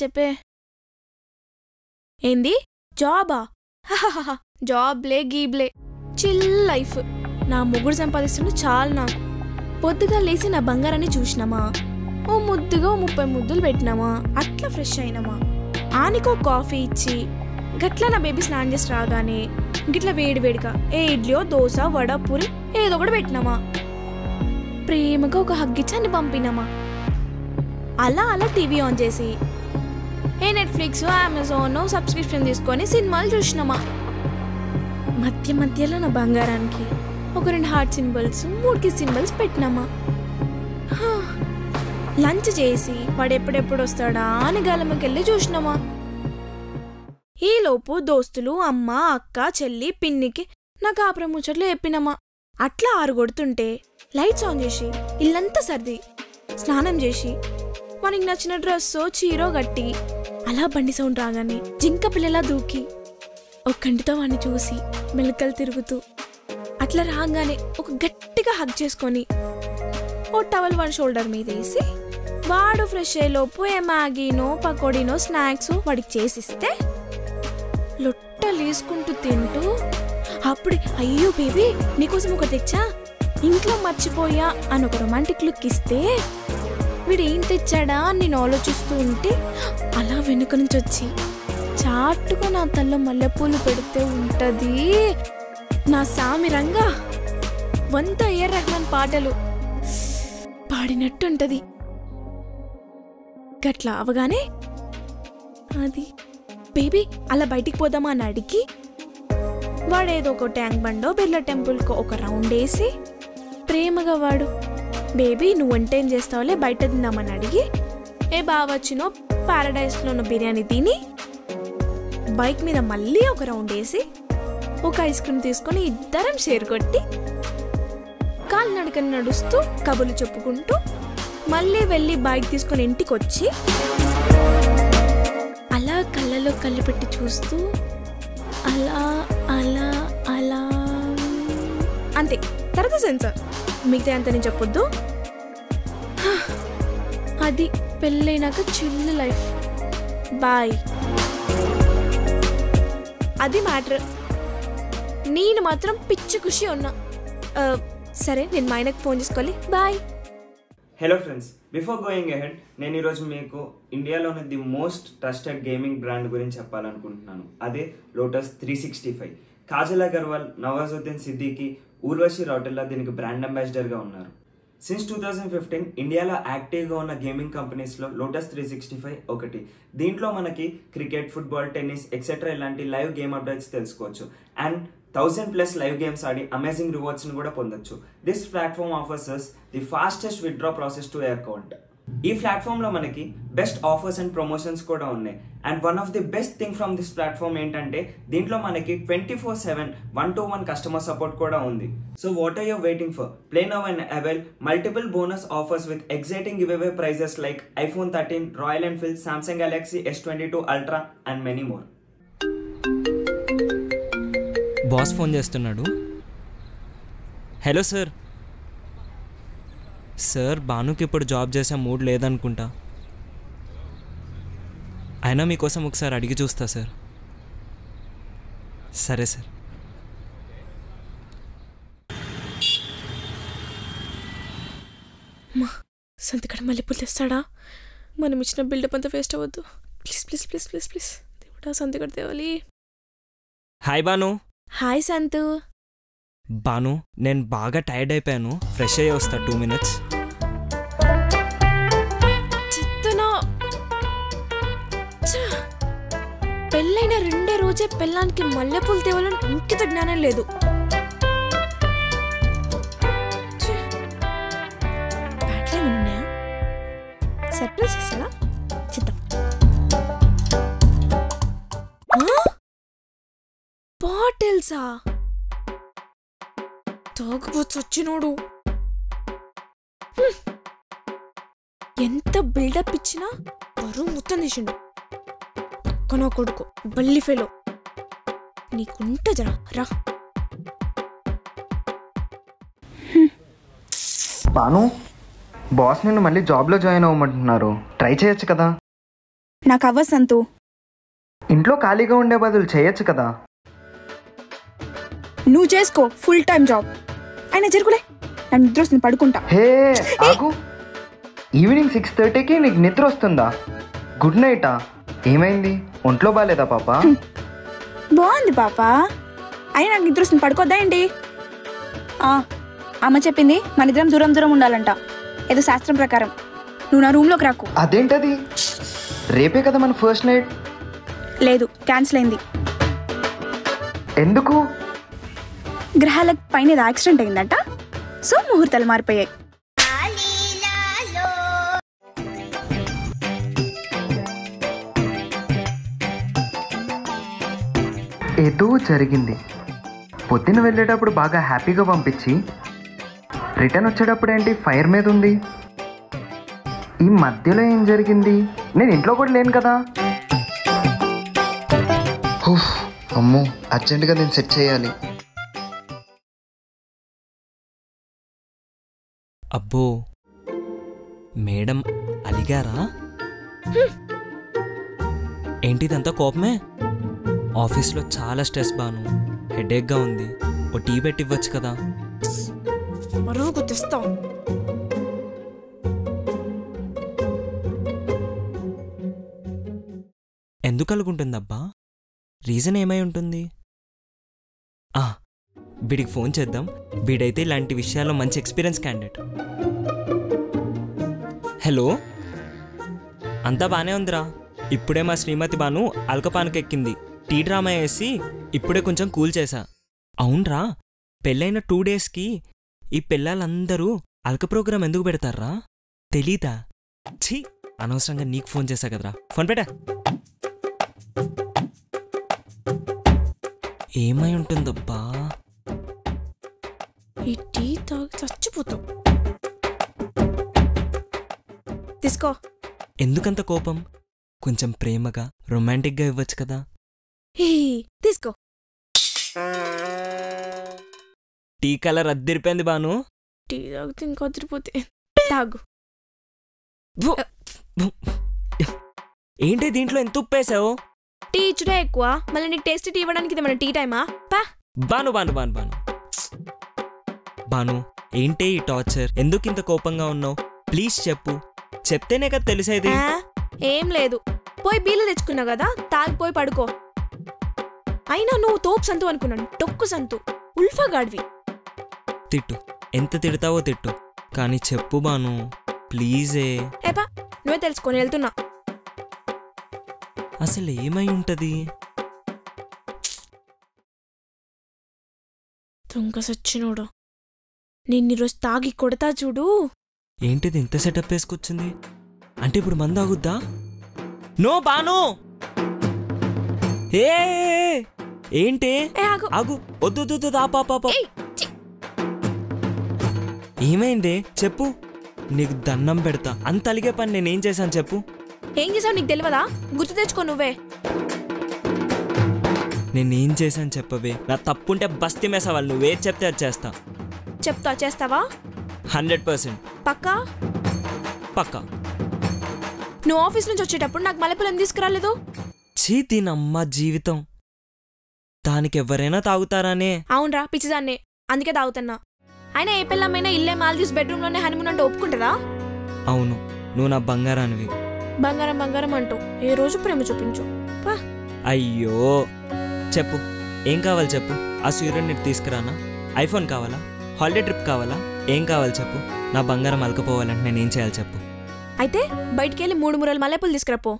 చెప్పే ఏంది జాబా జాబ్లే గీబ్లే చిల్ లైఫ్ నా ముగ్గురు సంపాదిస్తున్న చాలు నాకు పొద్దుగా లేచి నా బంగారాన్ని చూసినామా ఓ ముద్దుగా 30 ముద్దులు పెట్టినామా అట్లా ఫ్రెష్ అయినామా ఆనికో కాఫీ ఇచ్చి గట్ల నా బేబీ స్నానం చేసి రాగానే గిట్ల వేడివేడిగా ఏ ఇడ్లీయో దోశ వడ పూరి ఏదో ఒకటి పెట్టినామా ప్రేమగా ఒక హగ్ ఇచ్చి అని పంపినామా అలా అలా టీవీ ఆన్ చేసి ఏ నెట్ఫ్లిక్స్ అమెజాన్ సబ్స్క్రిప్షన్ తీసుకొని సినిమాలు చూసినామా మధ్య మధ్యలో నా బంగారానికి ఒక రెండు హార్ట్ సింబల్స్ మూడు కిస్ సింబల్స్ పెట్టినామా లంచ్ చేసి వాడు ఎప్పుడెప్పుడు వస్తాడా అని గలమకెళ్ళి చూసినామా ఈలోపు దోస్తులు అమ్మ అక్క చెల్లి పిన్నికి నా కాపురం ముచ్చట్లు చెప్పినామా అట్లా ఆరుగొడుతుంటే లైట్స్ ఆన్ చేసి ఇల్లంతా సర్ది స్నానం చేసి మనకి నచ్చిన డ్రెస్సో చీరో కట్టి అలా బండి సౌండ్ రాగానే జింక పిల్లలా దూకి ఒక కంటితో వాడిని చూసి మెలకలు తిరుగుతూ అట్లా రాగానే ఒక గట్టిగా హగ్ చేసుకొని ఓ టవల్ వాడి షోల్డర్ మీద వేసి వాడు ఫ్రెష్ అయ్యేలోపు ఏ మ్యాగీనో పకోడీనో స్నాక్స్ వాడికి చేసిస్తే లొట్టలేసుకుంటూ తింటూ అప్పుడే అయ్యో బేబీ నీకోసం ఒకటి తెచ్చా ఇంట్లో మర్చిపోయా అని ఒక రొమాంటిక్ లుక్ ఇస్తే వీడేం తెచ్చాడా నేను ఆలోచిస్తూ ఉంటే అలా వెనుక నుంచి వచ్చి చాటుగా నా తల్లో మల్లెపూలు పెడితే ఉంటుంది నా సామిరంగా 100 ఏఆర్ రెహమాన్ పాటలు పాడినట్టు ఉంటుంది. గట్లా అవగానే అది బేబీ అలా బయటికి పోదామా అని అడిగి వాడేదో ఒక ట్యాంక్ బండో బిర్లా టెంపుల్కో ఒక రౌండ్ వేసి ప్రేమగా వాడు బేబీ నువ్వు వంట ఏం చేస్తావులే బయట తిందామని అడిగి ఏ బావచ్చినో ప్యారడైజ్లో ఉన్న బిర్యానీ తిని బైక్ మీద మళ్ళీ ఒక రౌండ్ వేసి ఒక ఐస్ క్రీమ్ తీసుకొని ఇద్దరం షేర్ కొట్టి కాలినడకని నడుస్తూ కబుర్లు చెప్పుకుంటూ మళ్ళీ వెళ్ళి బైక్ తీసుకొని ఇంటికి వచ్చి అలా కళ్ళలో కళ్ళు పెట్టి చూస్తూ అలా అలా అలా అంతే. తర్వాత సెన్సార్ మిగతా అంత నేను చెప్పొద్దు. అది పెళ్ళైనాక చిల్లు లైఫ్ బాయ్. అది మ్యాటర్. నేను మాత్రం పిచ్చి ఖుషి ఉన్నా. సరే నేను మా ఆయనకు ఫోన్ చేసుకోవాలి. Bye. Hello friends, before going ahead నేను ఈరోజు మీకు ఇండియాలోని the most trusted gaming brand గురించి చెప్పాలనుకుంటున్నాను. అదే లోటస్ 365. కాజల్ అగర్వాల్, నవాజుద్దీన్ సిద్దికి, ఊర్వశి రౌటెలా దీనికి బ్రాండ్ అంబాసిడర్గా ఉన్నారు. సిన్స్ 2015 ఇండియాలో యాక్టివ్గా ఉన్న గేమింగ్ కంపెనీస్లో లోటస్ 365 ఒకటి. దీంట్లో మనకి క్రికెట్, ఫుట్బాల్, టెన్నిస్ ఎక్సెట్రా ఇలాంటి లైవ్ గేమ్ అప్డేట్స్ తెలుసుకోవచ్చు. అండ్ 1000+ లైవ్ గేమ్స్ ఆడి అమేజింగ్ రివార్డ్స్ని కూడా పొందొచ్చు. This platform offers the fastest withdraw process to account. ఈ ప్లాట్ఫామ్లో మనకి బెస్ట్ ఆఫర్స్ అండ్ ప్రమోషన్స్ కూడా ఉన్నాయి. And one of the best thing from this platform ఏంటంటే దీంట్లో మనకి 24/7 1-to-1 కస్టమర్ సపోర్ట్ కూడా ఉంది. So what are you waiting for? Play now and avail multiple bonus offers with exciting giveaway prizes like iPhone 13, Royal Enfield, Samsung Galaxy S22 Ultra and many more. Boss phone చేస్తున్నాడు. Hello sir. Sir, బానుకి ఇప్పుడు job చేసే mood లేదనుకుంటా. అయినా మీకోసం ఒకసారి అడిగి చూస్తా సార్. సరే సార్. సంతకడ మల్లెపూలు తెస్తాడా? మనం ఇచ్చిన బిల్డప్ అంతా వేస్ట్ అవ్వద్దు. Please please please please please దేవుడా, సంతకడ తేవాలి. హాయ్ బాను. హాయ్ సంతు. బాను, నేను బాగా టైర్డ్ అయిపోయాను. ఫ్రెష్ అయ్యి వస్తా. 2 minutes. పెళ్ళైన 2 రోజే పెళ్ళానికి మల్లెపూలు తేవాలని ఇంకిత జ్ఞానం లేదు. సర్ప్రైజ్ చేస్తారా? చిత్తం బాటిల్సా? ಸಾಗಬಹುದು ಸಚ್ಚಿ ನೋಡು ಎಂತ ಬಿಲ್ಡ್ ಅಪ್ ಇಚ್ಚಿನ ಬರು ಮುತ್ತನೇಶನು ಕನ ಕೊಡ್ಕೋ ಬಲ್ಲಿ ಫೆಲೋ నీకుంట జరా రా బాను బాస్ నిన్ను మళ్ళీ జాబ్ లో జాయిన్ అవ్వమంటున్నారు ట్రై చేయొచ్చు కదా నాకు అవసంతు ఇంట్లో ఖాళీగా ఉండే బదులు చేయొచ్చు కదా నువ్వు చేసుకో ఫుల్ టైం జాబ్ అయినా జరుగులే నేను నిద్రొస్తుంది పడుకుంటా హే ఆగు ఈవినింగ్ 6:30 కి నీకు నిద్ర వస్తుందా గుడ్ నైట్ ఆ ఏమైంది ఒంట్లో బాలేదా పాపా బాగుంది పాపా అయినా నాకు నిద్ర వస్తుంది పడుకోద్దా ఏంటి అమ్మ చెప్పింది మన ఇద్దరం దూరం దూరం ఉండాలంట ఏదో శాస్త్రం ప్రకారం నువ్వు నా రూమ్లోకి రాకు అదేంటది రేపే కదా మన ఫస్ట్ నైట్ లేదు క్యాన్సిల్ అయింది ఎందుకు గ్రహాలకు పైన ఏదో యాక్సిడెంట్ అయిందంట సో ముహూర్తాలు మారిపోయాయి ఏదో జరిగింది పొద్దున వెళ్ళేటప్పుడు బాగా హ్యాపీగా పంపించి రిటర్న్ వచ్చేటప్పుడు ఏంటి ఫైర్ మీద ఉంది ఈ మధ్యలో ఏం జరిగింది నేను ఇంట్లో కూడా లేను కదా అమ్మో అర్జెంటుగా నేను సెట్ చేయాలి అబ్బో మేడం అలిగారా ఏంటిదంతా కోపమే ఆఫీస్లో చాలా స్ట్రెస్ బాను హెడేక్గా ఉంది ఓ టీ పెట్టి ఇవ్వచ్చు కదా మరోకు తెస్తాం ఎందుకు అనుకుంటుందబ్బా రీజన్ ఏమై ఉంటుంది వీడికి ఫోన్ చేద్దాం వీడైతే ఇలాంటి విషయాల్లో మంచి ఎక్స్పీరియన్స్ క్యాండిడేట్ హలో అంతా బాగానే ఉందిరా ఇప్పుడే మా శ్రీమతి బాను అల్కపానకెక్కింది టీ డ్రామా వేసి ఇప్పుడే కొంచెం కూల్ చేశా అవునరా పెళ్ళైన 2 డేస్కి ఈ పిల్లలందరూ అల్క ప్రోగ్రాం ఎందుకు పెడతారా తెలీదా ఛీ అనవసరంగా నీకు ఫోన్ చేశా కదరా ఫోన్ పెట్టా ఏమై ఉంటుందబ్బా ఈ టీ తాగి చచ్చిపోతావు తీసుకో ఎందుకంత కోపం కొంచెం ప్రేమగా రొమాంటిక్గా ఇవ్వచ్చు కదా తీసుకో టీ కలర్ అద్దరిపోయింది బాను టీ తాగితే ఇంకో అద్దరిపోతే తాగు ఏంటి దీంట్లో ఎంత ఉప్పేసావు టీ ఇచ్చుడే ఎక్కువ మళ్ళీ నీకు టేస్ట్ టీ ఇవ్వడానికి ఇది మన టీ టైమా బాను బాను బాను బాను బాను ఏంటి ఈ టార్చర్ ఎందుకు ఇంత కోపంగా ఉన్నావు ప్లీజ్ చెప్పు చెప్తేనే కదా తెలిసేది ఏం లేదు పోయి బీలు తెచ్చుకున్నావు కదా తాగిపోయి పడుకో అయినా నువ్వు తోపు సంతు అనుకున్నాను తొక్కు సంతు ఉల్ఫా గాడివి తిట్టు ఎంత తిడతావో తిట్టు కానీ చెప్పు బాను ప్లీజే ఏపా నువ్వే తెలుసుకొని వెళ్తున్నా అసలు ఏమై ఉంటది తుంక సచ్చినోడు నిన్న ఈరోజు తాగి కొడతా చూడు ఏంటిది ఇంత సెటప్ వేసుకొచ్చింది అంటే ఇప్పుడు మందాగుద్దా నో బాను ఏ ఏంటి ఆగు వద్దు ఏమైంది చెప్పు నీకు దండం పెడతా అంత అలిగే పని నేనేం చేశాను చెప్పు ఏం చేసావు నీకు తెలియదా గుర్తు తెచ్చుకో నువ్వే నేనేం చేశాను చెప్పవే నా తప్పుంటే బస్తి మేసావాలి నువ్వే చెప్తే అది చేస్తా చెప్తా చేస్తావా 100% పక్కా పక్కా నువ్వు ఆఫీస్ నుంచి వచ్చేటప్పుడు నాకు మల్లెపూలు తీసుకురాలేదు చీ దీనమ్మ జీవితం దానికి ఎవరైనా తాగుతారానే అవునరా పిచ్చిదాన్నే అందుకే తాగుతున్నా అయినా ఏ పిల్లమైనా ఇల్లే మాల్దీవ్స్ బెడ్రూమ్ లోనే హనీమూన్ అంటే ఒప్పుకుంటుందా అవును నువ్వు నా బంగారానివి బంగారం బంగారం అంటూ ఏ రోజు ప్రేమ చూపించు అయ్యో చెప్పు ఏం కావాలి చెప్పు ఆ సూర్యుడిని తీసుకురానా ఐఫోన్ కావాలా హాలిడే ట్రిప్ కావాలా ఏం కావాలి చెప్పు నా బంగారం అలకపోవాలంటే నేనేం చేయాలి చెప్పు అయితే బయటికి వెళ్ళి 3 మురాలు మల్లెపూలు తీసుకురాపో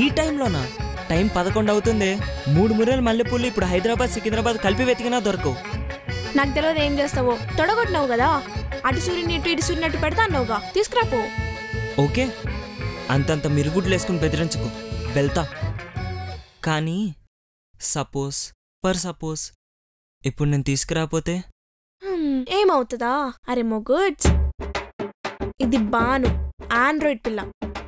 ఈ టైంలోనా టైం 11 అవుతుంది 3 మురాలు మల్లెపూలు ఇప్పుడు హైదరాబాద్ సికింద్రాబాద్ కలిపి వెతికినా దొరకవు నాకు తెలియదు ఏం చేస్తావో తొడగొట్టినావు కదా అటు సూర్యుని ఇటు సూర్యునట్టు పెడతా అన్నావుగా తీసుకురాపో ఓకే అంతంత మిరుగుడ్లు వేసుకుని బెదిరించుకో వెళ్తా కానీ సపోజ్ ఇప్పుడు నేను తీసుకురాపోతే ఏమవుతదా అరే మొగుడ్స్ ఇది బాను ఆండ్రాయిడ్ పిల్ల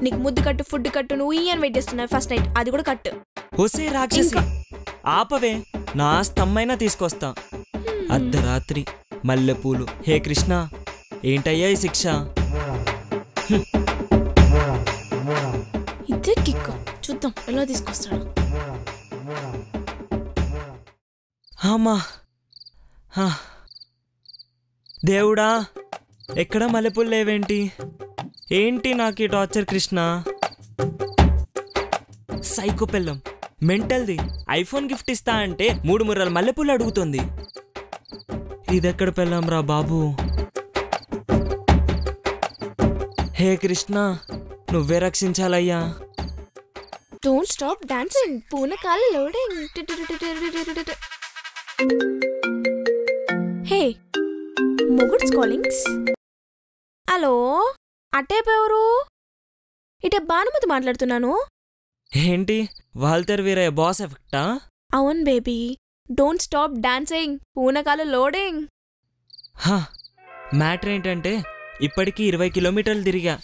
నీకు ముద్దు కట్టు ఫుడ్ కట్టు నువ్వు ఈయన్ వెయిట్ చేస్తున్నావు ఫస్ట్ నైట్ అది కూడా కట్టు హోసే రాక్షసి ఆపవే నా స్తమ్మైనా తీసుకొస్తా అర్ధరాత్రి మల్లెపూలు హే కృష్ణ ఏంటయ్యా ఈ శిక్ష ఇదే కిక్ చూద్దాం ఎలా తీసుకొస్తాడు అమ్మా దేవుడా ఎక్కడ మల్లెపూలు లేవేంటి ఏంటి నాకు ఈ టార్చర్ కృష్ణ సైకో పిల్లం మెంటల్ది ఐఫోన్ గిఫ్ట్ ఇస్తా అంటే మూడు ముర్రల మల్లెపూలు అడుగుతుంది ఇదెక్కడ పెళ్ళాం రా బాబు హే కృష్ణ నువ్వే రక్షించాలయ్యా డోంట్ స్టాప్ డాన్సింగ్ పూనకాల లోడింగ్ హే మొగుడ్స్ కాలింగ్స్ హలో అటేపేవరు ఇటే భానుమతి మాట్లాడుతున్నాను ఏంటి వాల్టర్ వీరయ్య బాస్ ఎఫెక్టా అవును బేబీ డోంట్ స్టాప్ డాన్సింగ్ పూనకాల లోడింగ్ మ్యాటర్ ఏంటంటే ఇప్పటికీ 20 కిలోమీటర్లు తిరిగా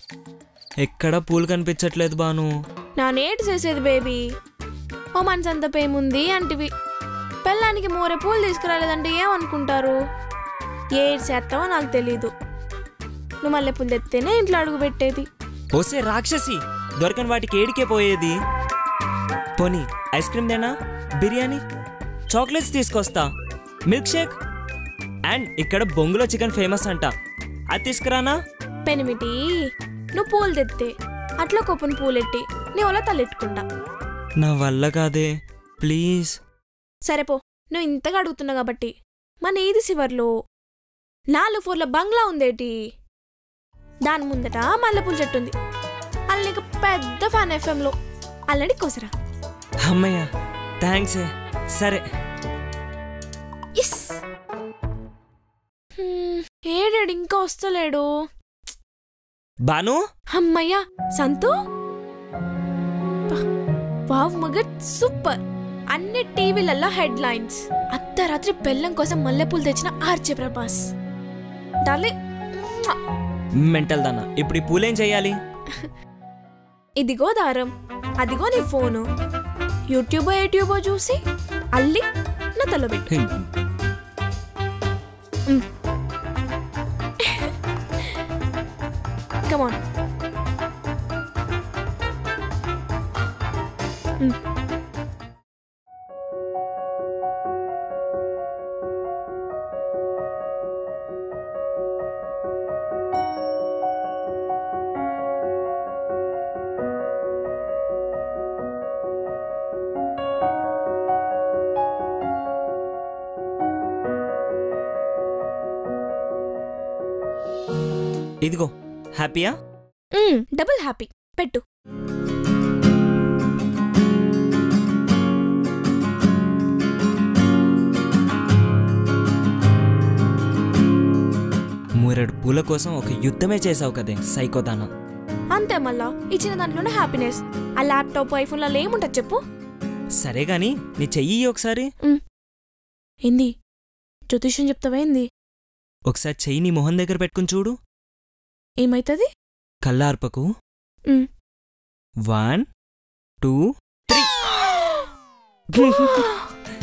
ఎక్కడ పూలు కనిపించట్లేదు భాను నానేటి చేసేది బేబీ ఓ మనసంత పేముంది అంటివి పెళ్ళానికి మోరే పూలు తీసుకురాలేదంటే ఏమనుకుంటారు ఏది చేస్తావో నాకు తెలీదు నువ్వు మల్లెపూలు తెత్తేనే ఇంట్లో అడుగుపెట్టేది ఓసే రాక్షసి దొరకని వాటికి ఏడికే పోయేది పోనీ ఐస్ క్రీమ్ దేనా బిర్యానీ చాక్లెట్స్ తీసుకొస్తా మిల్క్ షేక్ అండ్ ఇక్కడ బొంగులో చికెన్ ఫేమస్ అంట అది తీసుకురానా పెనిమిటి నువ్వు పూలు తెత్తే అట్లా కొప్పని పూలెట్టి నీ వల్ల తలెట్టుకుంటా నా వల్ల కాదే ప్లీజ్ సరేపో నువ్వు ఇంతగా అడుగుతున్నావు కాబట్టి మన ఏది చివర్లో 4-4లో బంగ్లా ఉందేటి దాని ముందట మల్లెపూల చెట్టు ఉంది అల్లకి పెద్ద ఫ్యాన్ ఎఫ్ఎంలో అల్లడి కోసరా అమ్మయ్య థ్యాంక్స్ సరే ఏడాడు ఇంకా వస్తలేడు బాను అమ్మయ్య సంతూ వావ్ మగట్ సూపర్ అన్ని టీవీలల్లా హెడ్ లైన్స్ అర్ధరాత్రి పెళ్ళం కోసం మల్లెపూలు తెచ్చిన ఆర్జే ప్రభాస్ డార్లీ మెంటల్ దానా ఇప్పుడు ఈ పూలేం చేయాలి ఇదిగో దారం అదిగో నీ ఫోను యూట్యూబో యూట్యూబో చూసి అల్లి నా తల పెట్టు Come on. ఇదిగో హ్యాపీయా డబుల్ హ్యాపీ పెట్టు మూరెడు పూల కోసం ఒక యుద్ధమే చేసావు కదే సైకోదానా అంతే మళ్ళా ఇచ్చిన దాంట్లోనే హ్యాపీనెస్ ఆ ల్యాప్టాప్ ఐఫోన్ లలో ఏముంటది చెప్పు సరే గాని నీ చెయ్యి ఒకసారి ఏంది జ్యోతిష్యం చెప్తావా ఏంది ఒకసారి చెయ్యి నీ మొహం దగ్గర పెట్టుకుని చూడు ఏమైతుంది కల్లార్పకు 1 2 3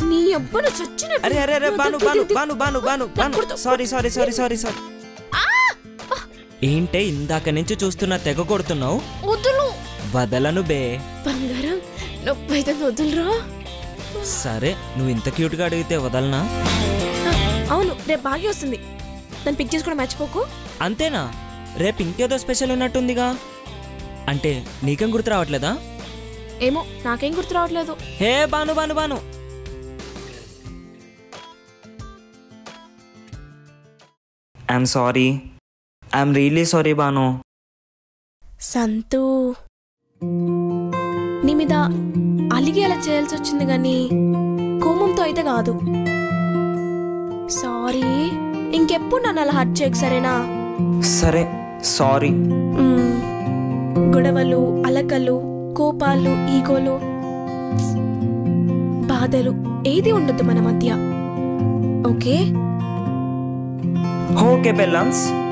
నీ అబ్బను చచ్చిన అరే అరే అరే Bhanu Bhanu Bhanu Bhanu Bhanu Bhanu sorry sorry sorry sorry sorry ఏంటే ఇందాక నుంచి చూస్తున్నా తెగ కొడుతున్నావు వదులు వదలను బే బంగారం నొప్పైతే వదులురా సరే నువ్వు ఇంత క్యూట్గా అడిగితే వదలనా అవును రేపు బాగా వస్తుంది దాన్ని పిక్ చేసుకోవడం మర్చిపోకు అంతేనా రేపు ఇంకేదో స్పెషల్ ఉన్నట్టుందిగా అంటే నీకేం గుర్తు రావట్లేదా ఏమో నాకేం గుర్తు రావట్లేదు హే Bhanu Bhanu Bhanu I'm sorry I'm really sorry Bhanu Santhu నీ మీద అలిగి అలా చేయాల్సి వచ్చింది కానీ కోపంతో అయితే కాదు సారీ ఇంకెప్పుడు నన్ను అలా హర్ట్ చేయకు సరేనా సరే సారీ గొడవలు అలకలు కోపాలు ఈగోలు బాధలు ఏది ఉండదు మన మధ్య ఓకే हो के पेलम्स।